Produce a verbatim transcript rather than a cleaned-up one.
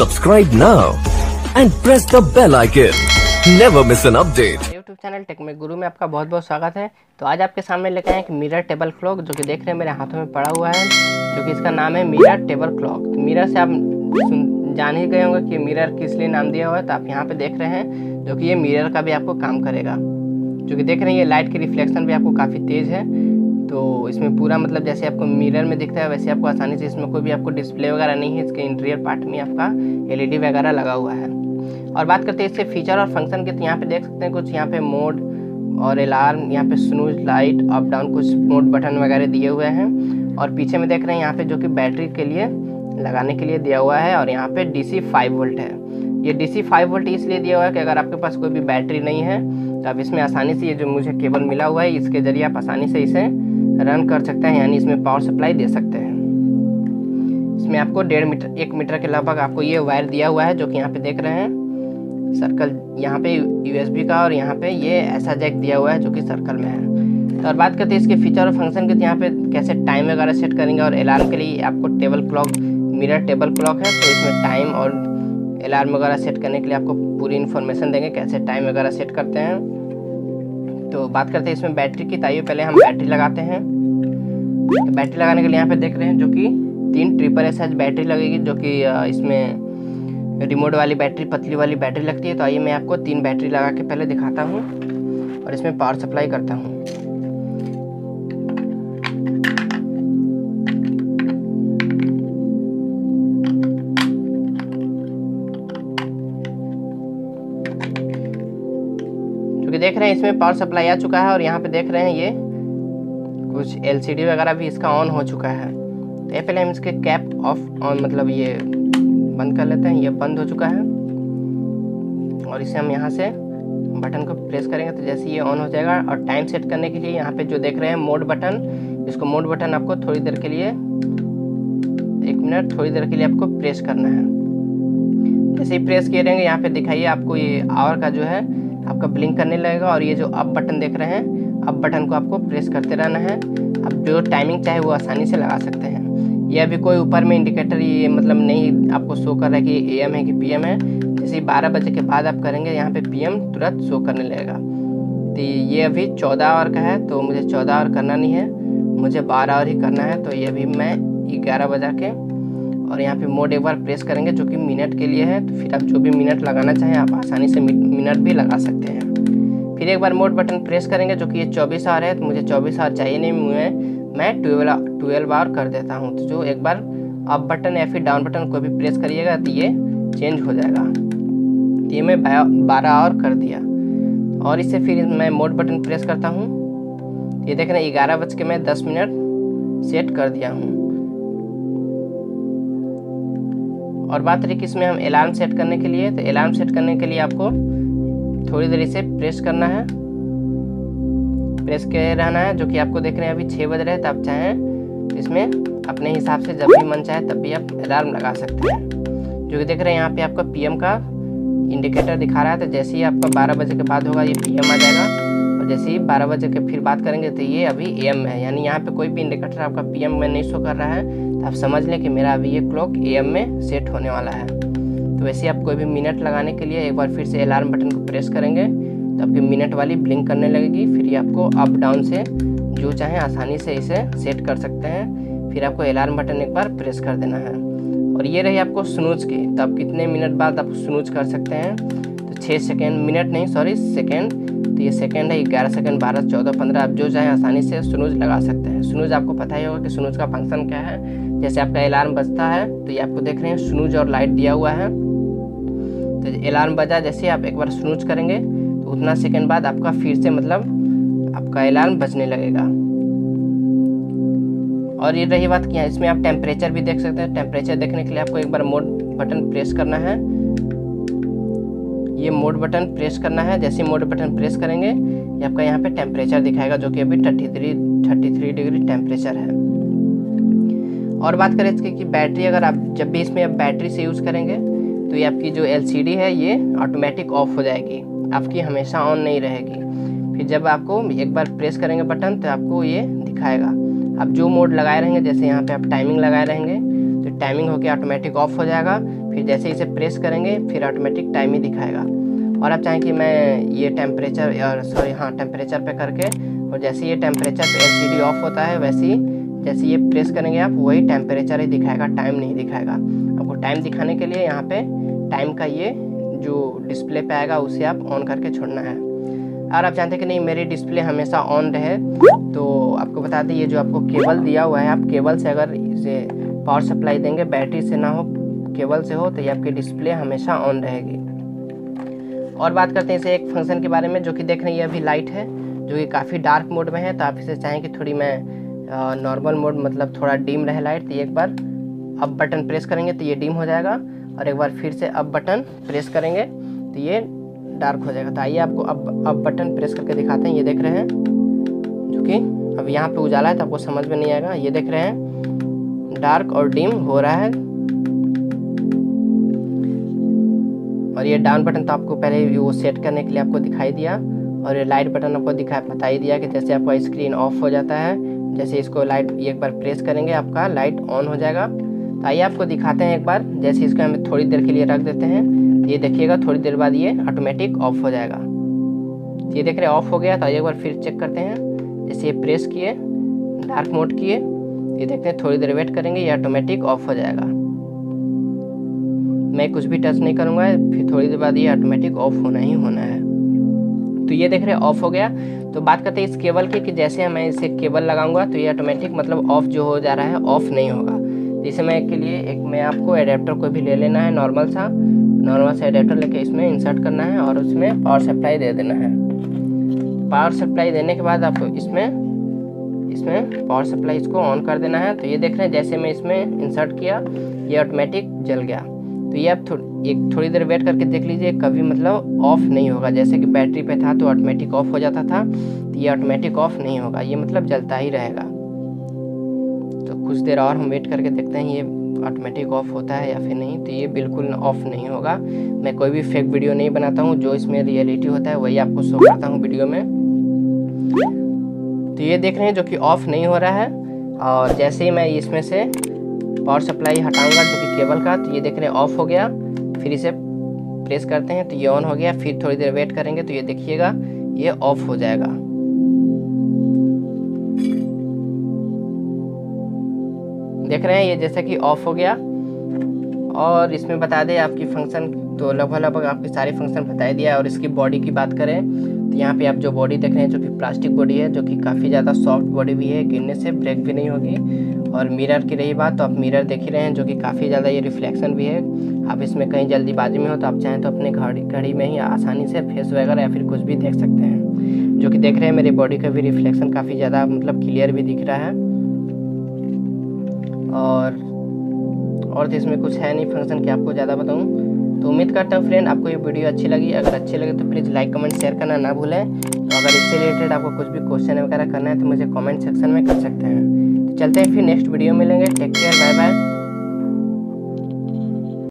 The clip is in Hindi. Subscribe now and press the bell icon. Never miss an update. YouTube channel tech में गुरु में आपका बहुत बहुत स्वागत है। तो आज आपके सामने लेके आए एक मिरर टेबल क्लॉक, जो कि देख रहे हैं मेरे हाथों में पड़ा हुआ है, जो कि इसका नाम है मिरर टेबल क्लॉक। मिरर से आप जान ही गए होंगे कि मिरर किस लिए नाम दिया हुआ है। तो आप यहाँ पे देख रहे हैं जो कि ये मिरर का भी आपको काम करेगा, जो कि देख रहे हैं ये लाइट की रिफ्लेक्शन भी आपको काफ़ी तेज़ है। तो इसमें पूरा मतलब जैसे आपको मिरर में दिखता है वैसे आपको आसानी से, इसमें कोई भी आपको डिस्प्ले वगैरह नहीं है। इसके इंटीरियर पार्ट में आपका एलईडी वगैरह लगा हुआ है। और बात करते हैं इसके फीचर और फंक्शन के, तो यहाँ पे देख सकते हैं कुछ यहाँ पे मोड और अलार्म, यहाँ पे स्नूज, लाइट, अप डाउन, कुछ मोड बटन वगैरह दिए हुए हैं। और पीछे में देख रहे हैं यहाँ पे जो कि बैटरी के लिए लगाने के लिए दिया हुआ है। और यहाँ पे डी सी फाइव वोल्ट है। ये डी सी फाइव वोल्ट इसलिए दिया हुआ है कि अगर आपके पास कोई भी बैटरी नहीं है तो आप इसमें आसानी से, ये जो मुझे केबल मिला हुआ है इसके जरिए आप आसानी से इसे रन कर सकते हैं, यानी इसमें पावर सप्लाई दे सकते हैं। इसमें आपको डेढ़ मीटर एक मीटर के लगभग आपको ये वायर दिया हुआ है, जो कि यहाँ पे देख रहे हैं सर्कल, यहाँ पे यूएसबी का, और यहाँ पे ये ऐसा जैक दिया हुआ है जो कि सर्कल में है। तो और बात करते हैं इसके फीचर और फंक्शन के, तो यहाँ पे कैसे टाइम वगैरह सेट करेंगे। और अलार्म के लिए आपको table clock, mirror table clock है, तो इसमें टाइम और अलार्म वगैरह सेट करने के लिए आपको पूरी इन्फॉर्मेशन देंगे कैसे टाइम वगैरह सेट करते हैं। तो बात करते हैं इसमें बैटरी की, ताइए पहले हम बैटरी लगाते हैं। तो बैटरी लगाने के लिए यहाँ पे देख रहे हैं जो कि तीन ट्रिपल एस एच बैटरी लगेगी, जो कि इसमें रिमोट वाली बैटरी, पतली वाली बैटरी लगती है। तो आइए मैं आपको तीन बैटरी लगा के पहले दिखाता हूँ और इसमें पावर सप्लाई करता हूँ। देख रहे हैं इसमें पावर सप्लाई आ चुका है। और यहाँ पे देख रहे हैं ये कुछ एलसीडी वगैरह भी इसका ऑन हो चुका है। तो ये पहले हम इसके कैप ऑफ ऑन मतलब ये बंद कर लेते हैं। ये बंद हो चुका है और इसे हम यहाँ से बटन को प्रेस करेंगे तो जैसे ये ऑन हो जाएगा। और टाइम सेट करने के लिए यहाँ पे जो देख रहे हैं मोड बटन, इसको मोड बटन आपको थोड़ी देर के लिए, एक मिनट, थोड़ी देर के लिए आपको प्रेस करना है। जैसे ही प्रेस किए रहेंगे यहाँ पे दिखाइए आपको ये आवर का जो है आपका ब्लिंक करने लगेगा। और ये जो अप बटन देख रहे हैं, अप बटन को आपको प्रेस करते रहना है। आप जो टाइमिंग चाहे वो आसानी से लगा सकते हैं। यह अभी कोई ऊपर में इंडिकेटर ये मतलब नहीं आपको शो कर रहा है कि एएम है कि पीएम है। जैसे बारह बजे के बाद आप करेंगे यहाँ पे पीएम तुरंत शो करने लगेगा। तो ये अभी चौदह आवर का है, तो मुझे चौदह आवर करना नहीं है, मुझे बारह आवर ही करना है। तो ये अभी मैं ग्यारह बजा के और यहाँ पे मोड एक बार प्रेस करेंगे, जो कि मिनट के लिए है। तो फिर आप जो भी मिनट लगाना चाहें आप आसानी से मिनट भी लगा सकते हैं। फिर एक बार मोड बटन प्रेस करेंगे, जो कि ये चौबीस आवर है। तो मुझे चौबीस आवर चाहिए नहीं, मुझे मैं ट्वेल्व ट्वेल्व आवर कर देता हूँ। तो जो एक बार अप बटन या फिर डाउन बटन को भी प्रेस करिएगा तो ये चेंज हो जाएगा। तो ये मैं बारह आवर कर दिया और इससे फिर मैं मोड बटन प्रेस करता हूँ। ये देख रहे हैं ग्यारह बज के मैं दस मिनट सेट कर दिया हूँ। और बात रही कि इसमें हम अलार्म सेट करने के लिए, तो अलार्म सेट करने के लिए आपको थोड़ी देर इसे प्रेस करना है, प्रेस के रहना है, जो कि आपको देख रहे हैं अभी छः बज रहे हैं। तो आप चाहें इसमें अपने हिसाब से जब भी मन चाहे तब भी आप अलार्म लगा सकते हैं। जो कि देख रहे हैं यहाँ पे आपका पीएम का इंडिकेटर दिखा रहा है। तो जैसे ही आपका बारह बजे के बाद होगा ये पीएम आ जाएगा, और जैसे ही बारह बजे के फिर बात करेंगे तो ये अभी एएम है। यानी यहाँ पे कोई भी इंडिकेटर आपका पीएम में नहीं शो कर रहा है, तो आप समझ लें कि मेरा अभी ये क्लॉक एएम में सेट होने वाला है। तो वैसे आप कोई भी मिनट लगाने के लिए एक बार फिर से अलार्म बटन को प्रेस करेंगे तो आपकी मिनट वाली ब्लिंक करने लगेगी। फिर ये आपको अप डाउन से जो चाहे आसानी से इसे सेट कर सकते हैं। फिर आपको अलार्म बटन एक बार प्रेस कर देना है। और ये रही आपको स्नूज की, तो आप कितने मिनट बाद आप स्नूज कर सकते हैं। तो छः सेकेंड, मिनट नहीं सॉरी सेकेंड, तो ये सेकेंड है, ग्यारह सेकेंड, बारह, चौदह, पंद्रह, आप जो चाहे आसानी से स्नूज लगा सकते हैं। स्नूज आपको पता ही होगा कि स्नूज का फंक्शन क्या है। जैसे आपका अलार्म बजता है तो ये आपको देख रहे हैं स्नूज और लाइट दिया हुआ है। तो अलार्म बजा, जैसे आप एक बार स्नूज करेंगे तो उतना सेकंड बाद आपका फिर से मतलब आपका अलार्म बजने लगेगा। और ये रही बात क्या है, इसमें आप टेम्परेचर भी देख सकते हैं। टेम्परेचर देखने के लिए आपको एक बार मोड बटन प्रेस करना है, ये मोड बटन प्रेस करना है। जैसे मोड बटन प्रेस करेंगे ये आपका यहाँ पे टेम्परेचर दिखाएगा, जो कि अभी thirty three thirty three degree temperature है। और बात करें इसकी कि बैटरी, अगर आप जब भी इसमें आप बैटरी से यूज़ करेंगे तो ये आपकी जो एलसीडी है ये ऑटोमेटिक ऑफ हो जाएगी, आपकी हमेशा ऑन नहीं रहेगी। फिर जब आपको एक बार प्रेस करेंगे बटन तो आपको ये दिखाएगा। आप जो मोड लगाए रहेंगे, जैसे यहाँ पे आप टाइमिंग लगाए रहेंगे तो टाइमिंग होकर ऑटोमेटिक ऑफ हो जाएगा। फिर जैसे इसे प्रेस करेंगे फिर ऑटोमेटिक टाइम ही दिखाएगा। और आप चाहें कि मैं ये टेम्परेचर और सॉरी हाँ टेम्परेचर पे करके, और जैसे ये टेम्परेचर पे एलसीडी ऑफ होता है वैसे ही जैसे ये प्रेस करेंगे आप वही टेम्परेचर ही दिखाएगा, टाइम नहीं दिखाएगा। आपको टाइम दिखाने के लिए यहाँ पे टाइम का ये जो डिस्प्ले पे आएगा उसे आप ऑन करके छोड़ना है। और आप जानते हैं कि नहीं मेरी डिस्प्ले हमेशा ऑन रहे, तो आपको बता दें ये जो आपको केबल दिया हुआ है आप केबल से अगर इसे पावर सप्लाई देंगे, बैटरी से ना हो केबल से हो, तो ये आपकी डिस्प्ले हमेशा ऑन रहेगी। और बात करते हैं इसे एक फंक्शन के बारे में जो कि देख रहे हैं ये अभी लाइट है जो कि काफ़ी डार्क मोड में है, तो आप इसे चाहें कि थोड़ी मैं नॉर्मल मोड मतलब थोड़ा डिम रहे लाइट, तो एक बार अप बटन प्रेस करेंगे तो ये डिम हो जाएगा और एक बार फिर से अप बटन प्रेस करेंगे तो ये डार्क हो जाएगा। तो आइए आपको अब अब बटन प्रेस करके दिखाते हैं। ये देख रहे हैं जो कि अब यहाँ पे उजाला है तो आपको समझ में नहीं आएगा, ये देख रहे हैं डार्क और डिम हो रहा है। और ये डाउन बटन तो आपको पहले वो सेट करने के लिए आपको दिखाई दिया, और ये लाइट बटन आपको दिखाई पता ही दिया कि जैसे आपका स्क्रीन ऑफ हो जाता है जैसे इसको लाइट एक बार प्रेस करेंगे आपका लाइट ऑन हो जाएगा। तो आइए आपको दिखाते हैं एक बार, जैसे इसको हम थोड़ी देर के लिए रख देते हैं, ये देखिएगा थोड़ी देर बाद ये ऑटोमेटिक ऑफ हो जाएगा। ये देख रहे हैं ऑफ हो गया, तो एक बार फिर चेक करते हैं, जैसे ये प्रेस किए डार्क मोड किए, ये देखते हैं थोड़ी देर वेट करेंगे ये ऑटोमेटिक ऑफ हो जाएगा। मैं कुछ भी टच नहीं करूँगा, फिर थोड़ी देर बाद ये ऑटोमेटिक ऑफ होना ही होना है। तो ये देख रहे हैं ऑफ हो गया। तो बात करते हैं इस केबल की के, कि जैसे मैं इसे केबल लगाऊंगा तो ये ऑटोमेटिक मतलब ऑफ जो हो जा रहा है ऑफ नहीं होगा। जैसे मैं के लिए एक मैं आपको एडेप्टर को भी ले लेना है, नॉर्मल सा नॉर्मल सा एडेप्टर लेके इसमें इंसर्ट करना है और उसमें पावर सप्लाई दे देना है। पावर सप्लाई देने के बाद आपको इसमें इसमें पावर सप्लाई इसको ऑन कर देना है। तो ये देख रहे हैं जैसे मैं इसमें इंसर्ट किया ये ऑटोमेटिक जल गया। तो ये आप थोड़ी एक थोड़ी देर वेट करके देख लीजिए, कभी मतलब ऑफ नहीं होगा। जैसे कि बैटरी पे था तो ऑटोमेटिक ऑफ हो जाता था, तो ये ऑटोमेटिक ऑफ नहीं होगा, ये मतलब जलता ही रहेगा। तो कुछ देर और हम वेट करके देखते हैं ये ऑटोमेटिक ऑफ होता है या फिर नहीं। तो ये बिल्कुल ऑफ नहीं होगा। मैं कोई भी फेक वीडियो नहीं बनाता हूँ, जो इसमें रियलिटी होता है वही आपको शो करता हूँ वीडियो में। तो ये देख रहे हैं जो कि ऑफ नहीं हो रहा है, और जैसे ही मैं इसमें से पावर सप्लाई हटाऊंगा जो कि केबल का, तो ये देख रहे हैं ऑफ हो गया। फिर इसे प्रेस करते हैं तो ये ऑन हो गया, फिर थोड़ी देर वेट करेंगे तो ये देखिएगा ये ऑफ हो जाएगा। देख रहे हैं ये जैसा कि ऑफ हो गया। और इसमें बता दें आपकी फंक्शन तो लगभग लगभग आपके सारे फंक्शन बताई दिया। और इसकी बॉडी की बात करें तो यहाँ पे आप जो बॉडी देख रहे हैं जो कि प्लास्टिक बॉडी है जो कि काफ़ी ज़्यादा सॉफ्ट बॉडी भी है, गिरने से ब्रेक भी नहीं होगी। और मिरर की रही बात तो आप मिरर देख ही रहे हैं जो कि काफ़ी ज़्यादा ये रिफ्लेक्शन भी है। आप इसमें कहीं जल्दीबाजी में हो तो आप चाहें तो अपने घड़ी घड़ी में ही आसानी से फेस वगैरह या फिर कुछ भी देख सकते हैं। जो कि देख रहे हैं मेरी बॉडी का भी रिफ्लेक्शन काफ़ी ज़्यादा मतलब क्लियर भी दिख रहा है। और और तो इसमें कुछ है नहीं फंक्शन कि आपको ज़्यादा बताऊं। तो उम्मीद करता हूं फ्रेंड आपको ये वीडियो अच्छी लगी। अगर अच्छी लगे तो प्लीज़ लाइक कमेंट शेयर करना ना भूलें। तो अगर इससे रिलेटेड आपको कुछ भी क्वेश्चन वगैरह करना है तो मुझे कमेंट सेक्शन में कर सकते हैं। तो चलते हैं फिर नेक्स्ट वीडियो मिलेंगे। Take care, bye bye.